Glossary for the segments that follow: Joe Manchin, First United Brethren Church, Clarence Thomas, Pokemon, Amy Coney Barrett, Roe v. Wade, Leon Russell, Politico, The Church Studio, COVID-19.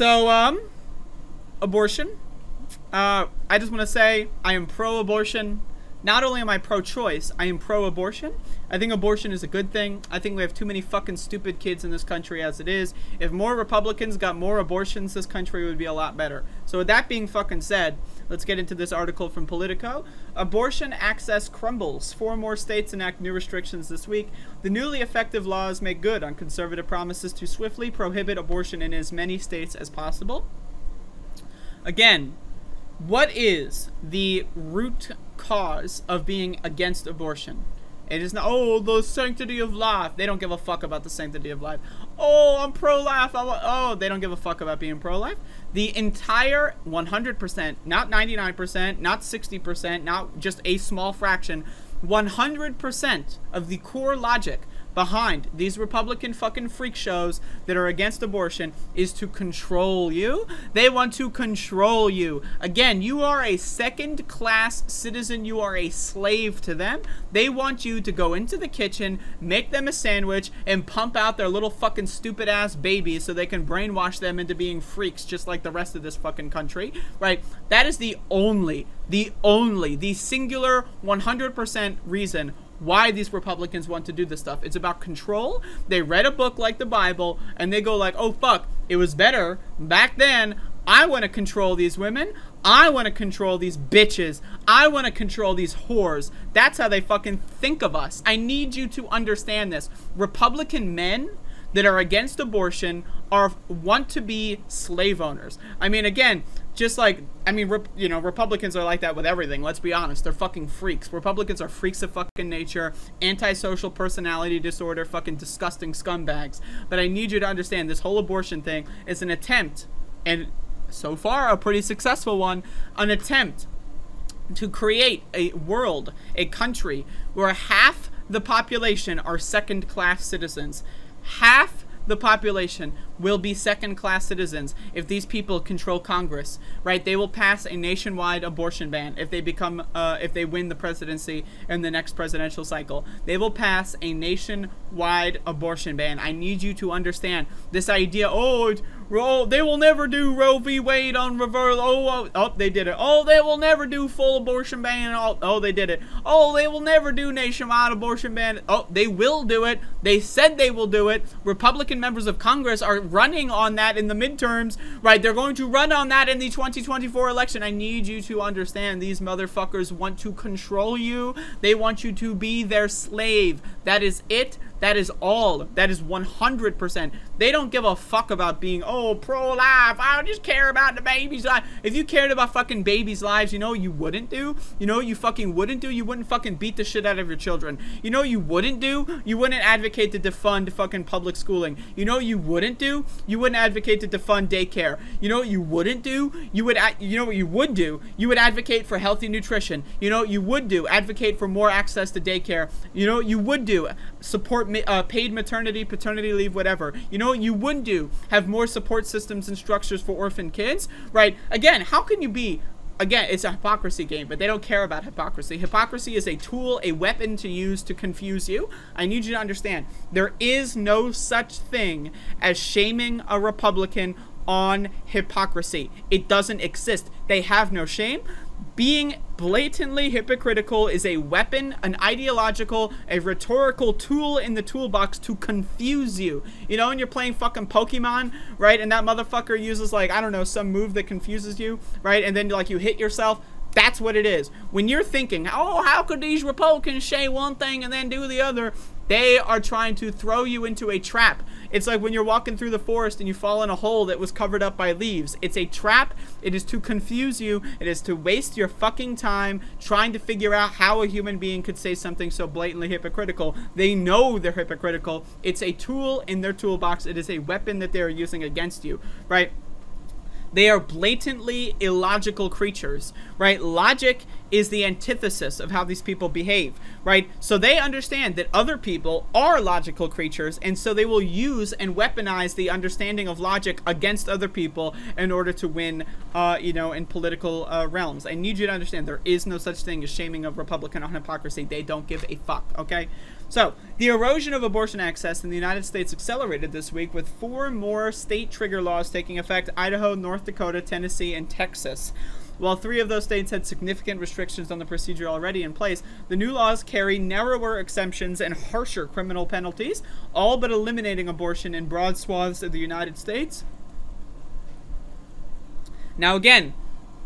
So, abortion. I just want to say I am pro-abortion. Not only am I pro-choice, I am pro-abortion. I think abortion is a good thing. I think we have too many fucking stupid kids in this country as it is. If more Republicans got more abortions, this country would be a lot better. So with that being fucking said, let's get into this article from Politico. Abortion access crumbles. 4 more states enact new restrictions this week. The newly effective laws make good on conservative promises to swiftly prohibit abortion in as many states as possible. Again, what is the root cause of being against abortion? It is not, oh, the sanctity of life. They don't give a fuck about the sanctity of life. Oh, I'm pro-life. Oh, they don't give a fuck about being pro-life. The entire 100%, not 99%, not 60%, not just a small fraction, 100% of the core logic behind these Republican fucking freak shows that are against abortion is to control you. They want to control you. Again, you are a second-class citizen. You are a slave to them. They want you to go into the kitchen, make them a sandwich, and pump out their little fucking stupid-ass babies so they can brainwash them into being freaks just like the rest of this fucking country, right? That is the singular 100% reason why these Republicans want to do this stuff. It's about control. They read a book like the Bible and they go like, oh fuck, it was better back then. I want to control these women. I want to control these bitches. I want to control these whores. That's how they fucking think of us. I need you to understand this. Republican men that are against abortion want to be slave owners. I mean, again, just like, I mean, you know, Republicans are like that with everything. Let's be honest. They're fucking freaks. Republicans are freaks of fucking nature, antisocial personality disorder, fucking disgusting scumbags. But I need you to understand this whole abortion thing is an attempt, and so far a pretty successful one, an attempt to create a world, a country where half the population are second-class citizens. Half the population will be second-class citizens if these people control Congress, right? They will pass a nationwide abortion ban if they become, if they win the presidency in the next presidential cycle. They will pass a nationwide abortion ban. I need you to understand this idea. Oh, they will never do Roe v. Wade on reverse. Oh, they did it. Oh, they will never do full abortion ban. Oh, they did it. Oh, they will never do nationwide abortion ban. Oh, they will do it. They said they will do it. Republican members of Congress are running on that in the midterms, right? They're going to run on that in the 2024 election. I need you to understand these motherfuckers want to control you. They want you to be their slave. That is it. That is all. That is 100%. They don't give a fuck about being, oh, pro-life. I don't just care about the baby's life. If you cared about fucking babies' lives, you know you wouldn't do? You know you fucking wouldn't do? You wouldn't fucking beat the shit out of your children. You know you wouldn't do? You wouldn't advocate to defund fucking public schooling. You know you wouldn't do? You wouldn't advocate to defund daycare. You know what you wouldn't do? You know what you would do? You would advocate for healthy nutrition. You know what you would do? Advocate for more access to daycare. You know what you would do? Support paid maternity, paternity leave, whatever. You know what you would do? Have more support systems and structures for orphan kids, right? Again, how can you be? Again, it's a hypocrisy game, but they don't care about hypocrisy. Hypocrisy is a tool, a weapon to use to confuse you. I need you to understand, there is no such thing as shaming a Republican on hypocrisy. It doesn't exist. They have no shame. Being blatantly hypocritical is a weapon, an ideological, a rhetorical tool in the toolbox to confuse you. You know, when you're playing fucking Pokemon, right, and that motherfucker uses, like, I don't know, some move that confuses you, right, and then, like, you hit yourself. That's what it is. When you're thinking, oh, how could these Republicans say one thing and then do the other? They are trying to throw you into a trap. It's like when you're walking through the forest and you fall in a hole that was covered up by leaves. It's a trap. It is to confuse you. It is to waste your fucking time trying to figure out how a human being could say something so blatantly hypocritical. They know they're hypocritical. It's a tool in their toolbox. It is a weapon that they are using against you, right? They are blatantly illogical creatures, right? Logic is the antithesis of how these people behave, right? So they understand that other people are logical creatures, and so they will use and weaponize the understanding of logic against other people in order to win, you know, in political realms. I need you to understand there is no such thing as shaming of Republican on hypocrisy. They don't give a fuck, okay? So, the erosion of abortion access in the United States accelerated this week with 4 more state trigger laws taking effect: Idaho, North Dakota, Tennessee, and Texas. While 3 of those states had significant restrictions on the procedure already in place, the new laws carry narrower exemptions and harsher criminal penalties, all but eliminating abortion in broad swaths of the United States. Now again,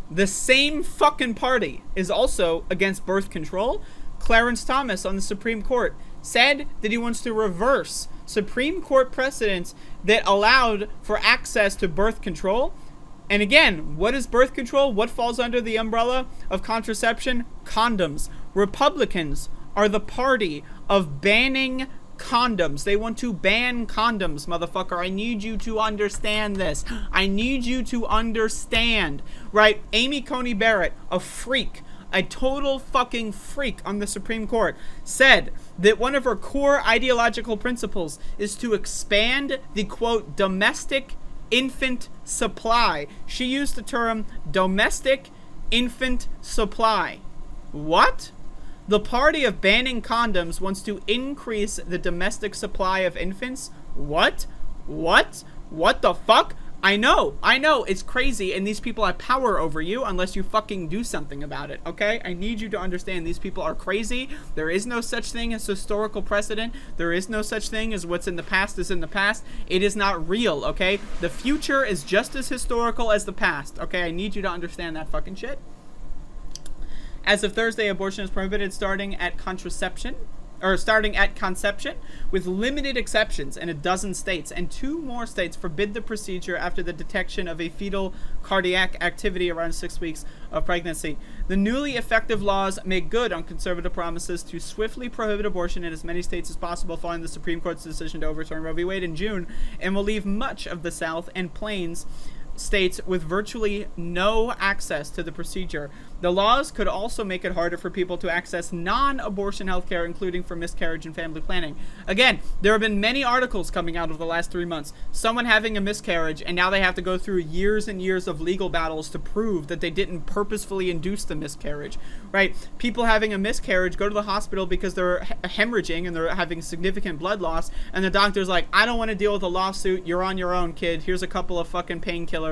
the same fucking party is also against birth control. Clarence Thomas on the Supreme Court said that he wants to reverse Supreme Court precedents that allowed for access to birth control. And again, what is birth control? What falls under the umbrella of contraception? Condoms. Republicans are the party of banning condoms. They want to ban condoms, motherfucker. I need you to understand this. I need you to understand, right? Amy Coney Barrett, a freak, a total fucking freak on the Supreme Court, said that one of her core ideological principles is to expand the, quote, domestic infant supply. She used the term domestic infant supply. What? The party of banning condoms wants to increase the domestic supply of infants? What? What? What the fuck? I know, it's crazy, and these people have power over you unless you fucking do something about it, okay? I need you to understand these people are crazy. There is no such thing as historical precedent. There is no such thing as what's in the past is in the past. It is not real, okay? The future is just as historical as the past, okay? I need you to understand that fucking shit. As of Thursday, abortion is prohibited starting at contraception, or starting at conception, with limited exceptions in 12 states, and 2 more states forbid the procedure after the detection of a fetal cardiac activity around 6 weeks of pregnancy. The newly effective laws make good on conservative promises to swiftly prohibit abortion in as many states as possible following the Supreme Court's decision to overturn Roe v. Wade in June, and will leave much of the South and Plains states with virtually no access to the procedure. The laws could also make it harder for people to access non-abortion health care, including for miscarriage and family planning. Again, there have been many articles coming out of the last 3 months. Someone having a miscarriage, and now they have to go through years and years of legal battles to prove that they didn't purposefully induce the miscarriage, right? People having a miscarriage go to the hospital because they're hemorrhaging and they're having significant blood loss, and the doctor's like, I don't want to deal with a lawsuit. You're on your own, kid. Here's a couple of fucking painkillers.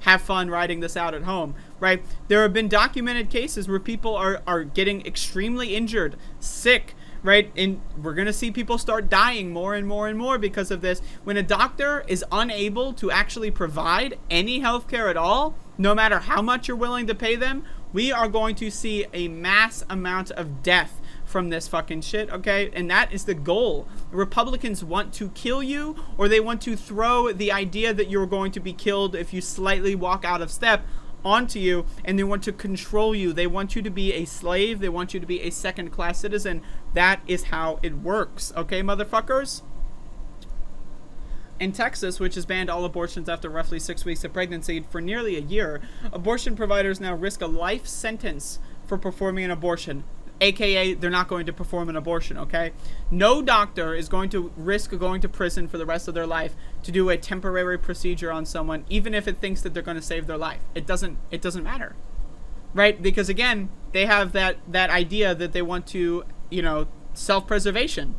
Have fun writing this out at home, right? There have been documented cases where people are getting extremely injured, sick, right? And we're going to see people start dying more and more and more because of this. When a doctor is unable to actually provide any health care at all, no matter how much you're willing to pay them, we are going to see a mass amount of death from this fucking shit, okay? And that is the goal. Republicans want to kill you, or they want to throw the idea that you're going to be killed if you slightly walk out of step onto you, and they want to control you. They want you to be a slave. They want you to be a second-class citizen. That is how it works, okay, motherfuckers? In Texas, which has banned all abortions after roughly 6 weeks of pregnancy for nearly a year, abortion providers now risk a life sentence for performing an abortion. AKA, they're not going to perform an abortion, okay? No doctor is going to risk going to prison for the rest of their life to do a temporary procedure on someone, even if it thinks that they're going to save their life. It doesn't matter, right? Because again, they have that idea that they want to, you know, self-preservation.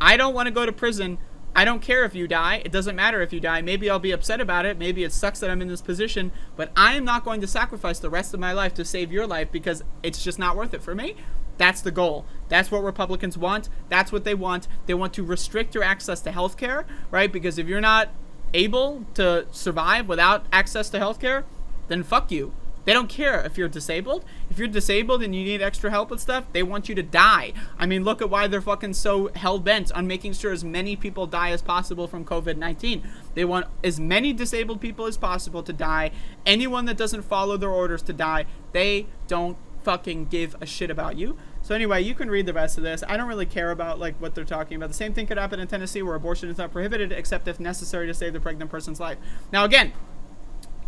I don't want to go to prison. I don't care if you die. It doesn't matter if you die. Maybe I'll be upset about it. Maybe it sucks that I'm in this position, but I am not going to sacrifice the rest of my life to save your life because it's just not worth it for me. That's the goal. That's what Republicans want. That's what they want. They want to restrict your access to health care, right? Because if you're not able to survive without access to health care, then fuck you. They don't care if you're disabled. If you're disabled and you need extra help with stuff, they want you to die. I mean, look at why they're fucking so hell-bent on making sure as many people die as possible from COVID-19. They want as many disabled people as possible to die. Anyone that doesn't follow their orders to die. They don't fucking give a shit about you. So anyway, you can read the rest of this. I don't really care about like what they're talking about. The same thing could happen in Tennessee, where abortion is not prohibited except if necessary to save the pregnant person's life. Now again,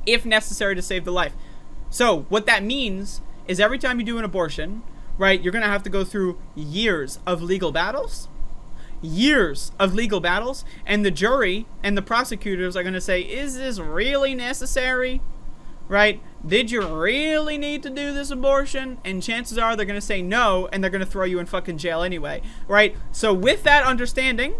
if necessary to save the life. So what that means is every time you do an abortion, right, you're going to have to go through years of legal battles, and the jury and the prosecutors are going to say, is this really necessary? right? Did you really need to do this abortion? And chances are they're going to say no, and they're going to throw you in fucking jail anyway, right? So with that understanding,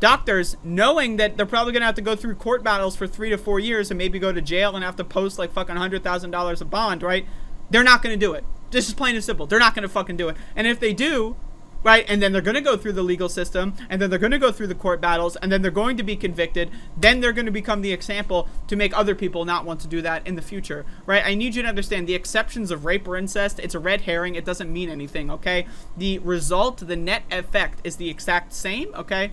doctors, knowing that they're probably going to have to go through court battles for 3 to 4 years and maybe go to jail and have to post like fucking $100,000 of bond, right? They're not going to do it. This is plain and simple. They're not going to fucking do it. And if they do, right, and then they're going to go through the legal system, and then they're going to go through the court battles, and then they're going to be convicted, then they're going to become the example to make other people not want to do that in the future, right? I need you to understand the exceptions of rape or incest, it's a red herring, it doesn't mean anything, okay? The result, the net effect is the exact same, okay?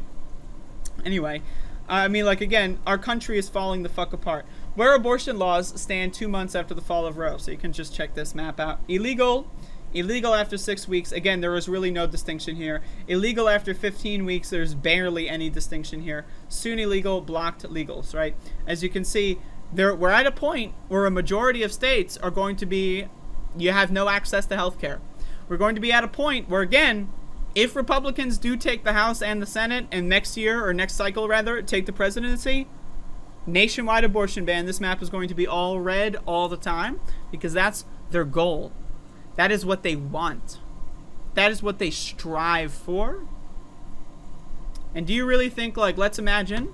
Anyway, I mean, like, again, our country is falling the fuck apart. Where abortion laws stand 2 months after the fall of Roe, so you can just check this map out. Illegal. Illegal after 6 weeks. Again, there was really no distinction here. Illegal after 15 weeks. There's barely any distinction here. Soon illegal, blocked legals, right? As you can see, there we're at a point where a majority of states are going to be, you have no access to health care. We're going to be at a point where, again, if Republicans do take the House and the Senate, and next year, or next cycle rather, take the presidency, nationwide abortion ban. This map is going to be all red all the time because that's their goal. That is what they want. That is what they strive for. And do you really think, like, let's imagine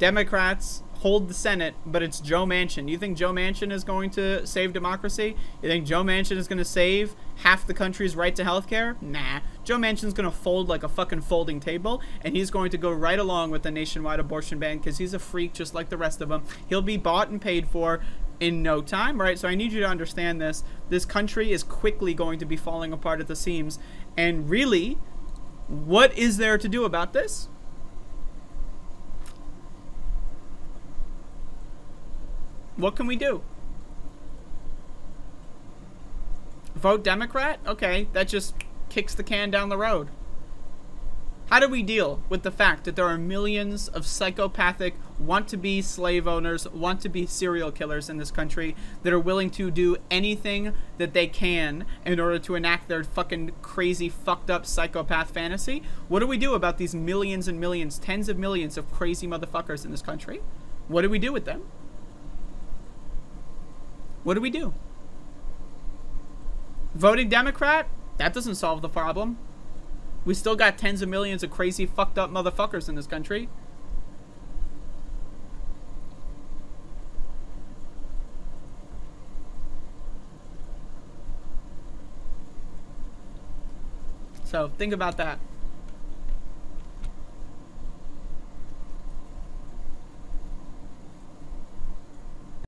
Democrats hold the Senate, but it's Joe Manchin. You think Joe Manchin is going to save democracy? You think Joe Manchin is going to save half the country's right to health care? Nah. Joe Manchin's going to fold like a fucking folding table, and he's going to go right along with the nationwide abortion ban because he's a freak just like the rest of them. He'll be bought and paid for in no time, right? So I need you to understand this. This country is quickly going to be falling apart at the seams. And really, what is there to do about this? What can we do? Vote Democrat? Okay, that just kicks the can down the road. How do we deal with the fact that there are millions of psychopathic, want-to-be slave owners, want-to-be serial killers in this country that are willing to do anything that they can in order to enact their fucking crazy, fucked-up psychopath fantasy? What do we do about these millions and millions, tens of millions of crazy motherfuckers in this country? What do we do with them? What do we do? Voting Democrat? That doesn't solve the problem. We still got tens of millions of crazy, fucked up motherfuckers in this country. So think about that.